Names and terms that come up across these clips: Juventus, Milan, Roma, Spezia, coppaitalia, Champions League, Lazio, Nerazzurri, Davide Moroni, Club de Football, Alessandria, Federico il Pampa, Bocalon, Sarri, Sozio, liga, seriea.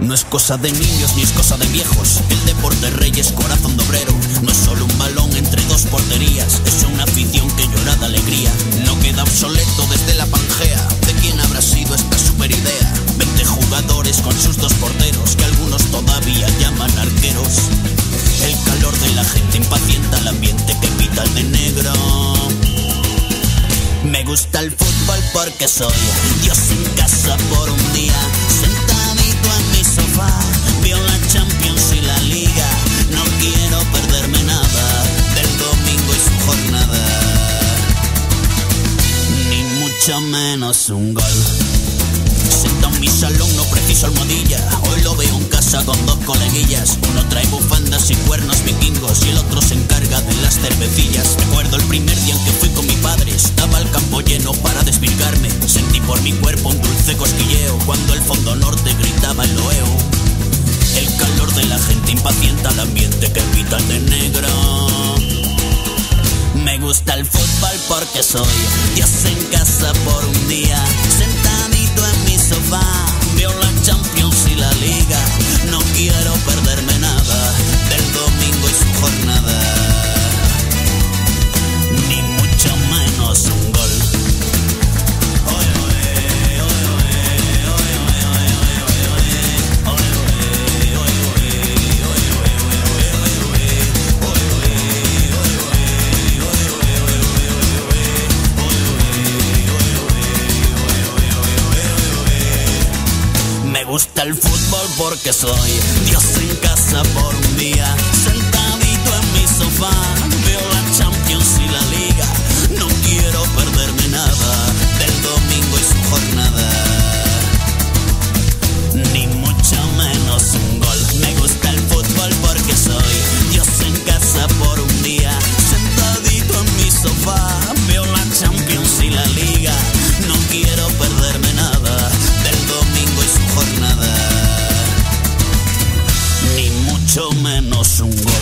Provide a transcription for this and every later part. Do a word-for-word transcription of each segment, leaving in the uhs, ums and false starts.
No es cosa de niños ni es cosa de viejos. El deporte rey es corazón de obrero. No es solo un balón entre dos porterías. Es una afición que llora de alegría. No queda obsoleto desde la Pangea. ¿De quién habrá sido esta super idea? Veinte jugadores con sus dos porteros, que algunos todavía llaman arqueros. El calor de la gente impacienta el ambiente que pita el de negro. Me gusta el fútbol porque soy Dios en casa por un día. Veo la Champions y la Liga. No quiero perderme nada del domingo y su jornada, ni mucho menos un gol. Sentado en mi salón no preciso almohadilla. Hoy lo veo en casa con dos coleguillas. Uno trae bufandas y cuernos vikingos y el otro se encarga de las cervecillas. Recuerdo el primer día en que fui con mi padre. Estaba el campo lleno para desvirgarme. Sentí por mi cuerpo un dulce cosquilleo cuando el fondo norte gritaba el loeo. El calor de la gente impacienta el ambiente que pita el de negro. Me gusta el fútbol porque soy Dios en casa por un día. Sentadito en mi sofá, veo la Champions y la Liga. No quiero perderme nada del domingo y su jornada, ni mucho menos un gol. porque soy Dios en casa por un día. Sentadito en mi sofá, veo la Champions y la Liga. No quiero perderme nada del domingo y su jornada, ni mucho menos un gol. Me gusta el fútbol porque soy Dios en casa por un día. Sentadito en mi sofá, veo la Champions y la Liga. No quiero perderme nada del domingo y su jornada, ni mucho menos un gol.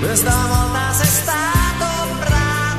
Questa volta sei stato bravo.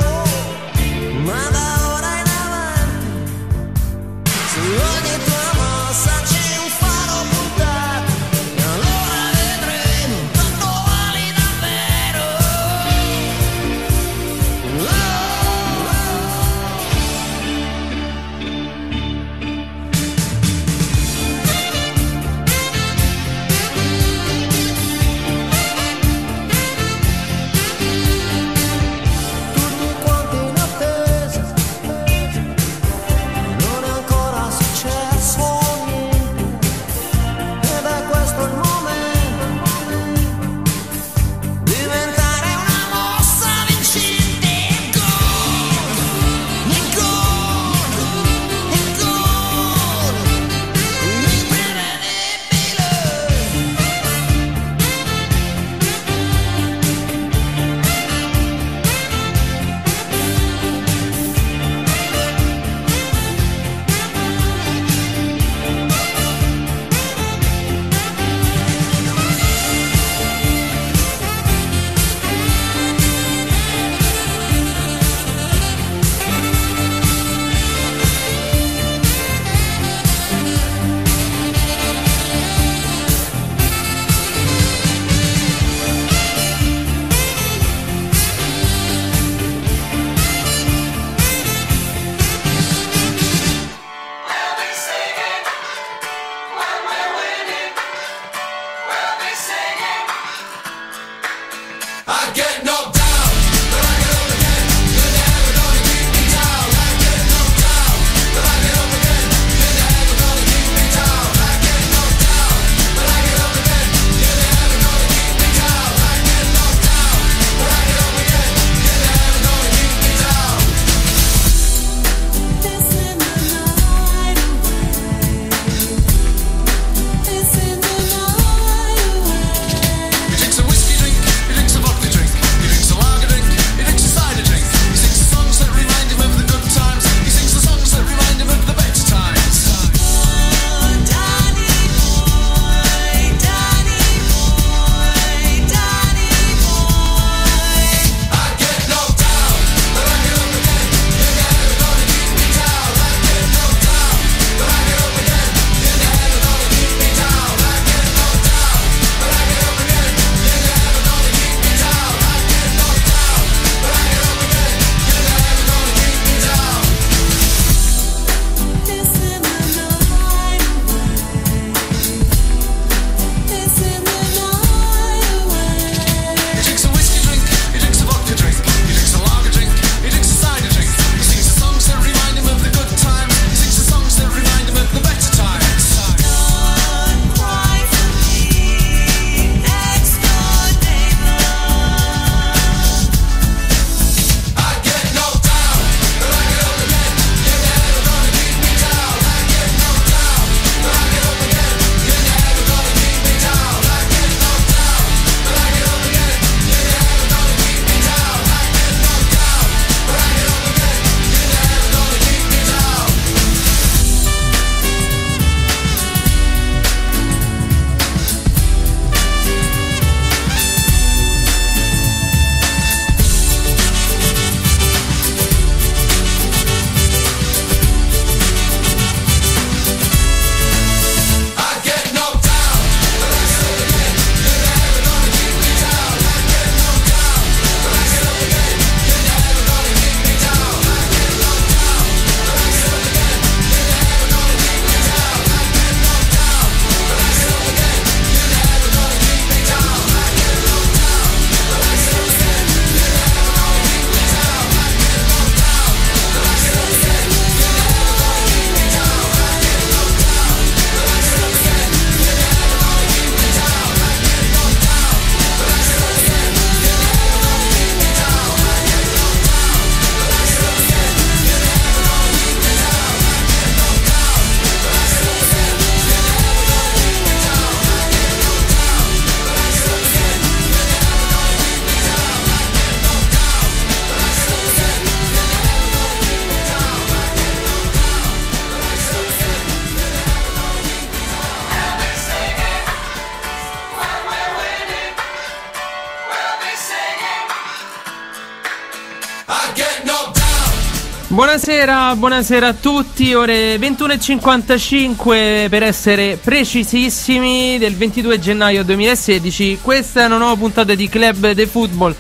Buonasera, buonasera a tutti, ore ventuno e cinquantacinque per essere precisissimi del ventidue gennaio duemilasedici. Questa è una nuova puntata di Club de Football.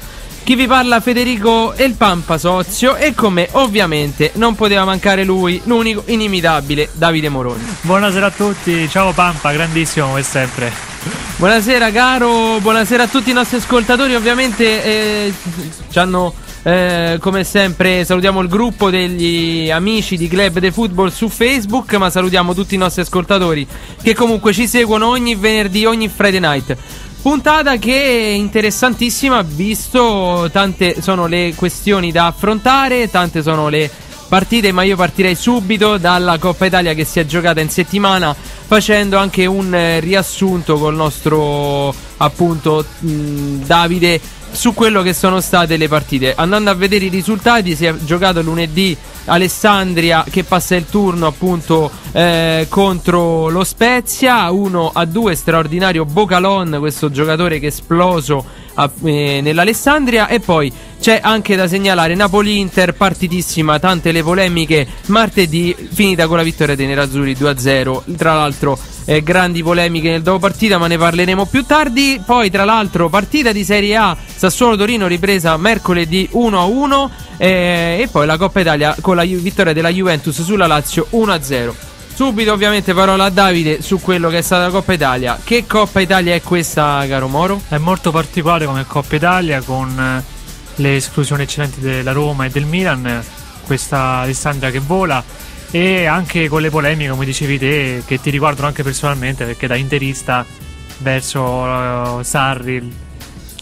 Chi vi parla Federico il Pampa, sozio, e con me ovviamente non poteva mancare lui, l'unico inimitabile Davide Moroni. Buonasera a tutti, ciao Pampa, grandissimo come sempre. Buonasera caro, buonasera a tutti i nostri ascoltatori, ovviamente eh, ci hanno eh, come sempre, salutiamo il gruppo degli amici di Club de Football su Facebook, ma salutiamo tutti i nostri ascoltatori che comunque ci seguono ogni venerdì, ogni Friday night. Puntata che è interessantissima, visto tante sono le questioni da affrontare, tante sono le partite, ma io partirei subito dalla Coppa Italia che si è giocata in settimana, facendo anche un eh, riassunto col nostro appunto mh, Davide su quello che sono state le partite. Andando a vedere i risultati, si è giocato lunedì Alessandria che passa il turno appunto eh, contro lo Spezia uno a due, straordinario Bocalon, questo giocatore che è esploso a, eh, nell'Alessandria. E poi c'è anche da segnalare Napoli-Inter, partitissima, tante le polemiche, martedì finita con la vittoria dei Nerazzurri due a zero, tra l'altro eh, grandi polemiche nel dopo partita, ma ne parleremo più tardi. Poi tra l'altro partita di Seriea, Sassuolo-Torino ripresa mercoledì uno a uno, eh, e poi la Coppa Italia con la vittoria della Juventus sulla Lazio uno a zero. Subito ovviamente parola a Davide su quello che è stata la Coppa Italia. Che Coppa Italia è questa, caro Moro? È molto particolare come Coppa Italia, con le esclusioni eccellenti della Roma e del Milan, questa Alessandria che vola, e anche con le polemiche come dicevi te, che ti riguardano anche personalmente perché da interista verso Sarri.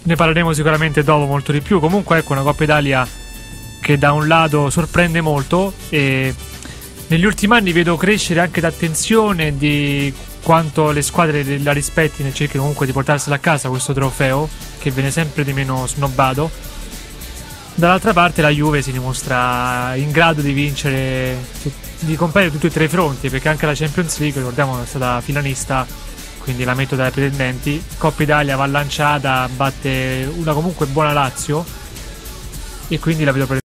Ne parleremo sicuramente dopo molto di più. Comunque ecco una Coppa Italia che da un lato sorprende molto, e negli ultimi anni vedo crescere anche l'attenzione di quanto le squadre la rispettino e cerchino comunque di portarsela a casa questo trofeo, che viene sempre di meno snobbato. Dall'altra parte la Juve si dimostra in grado di vincere, di competere tutti e tre i fronti, perché anche la Champions League, ricordiamo, è stata finalista, quindi la metto dai pretendenti. Coppa Italia va lanciata, batte una comunque buona Lazio, e quindi la vedo pre-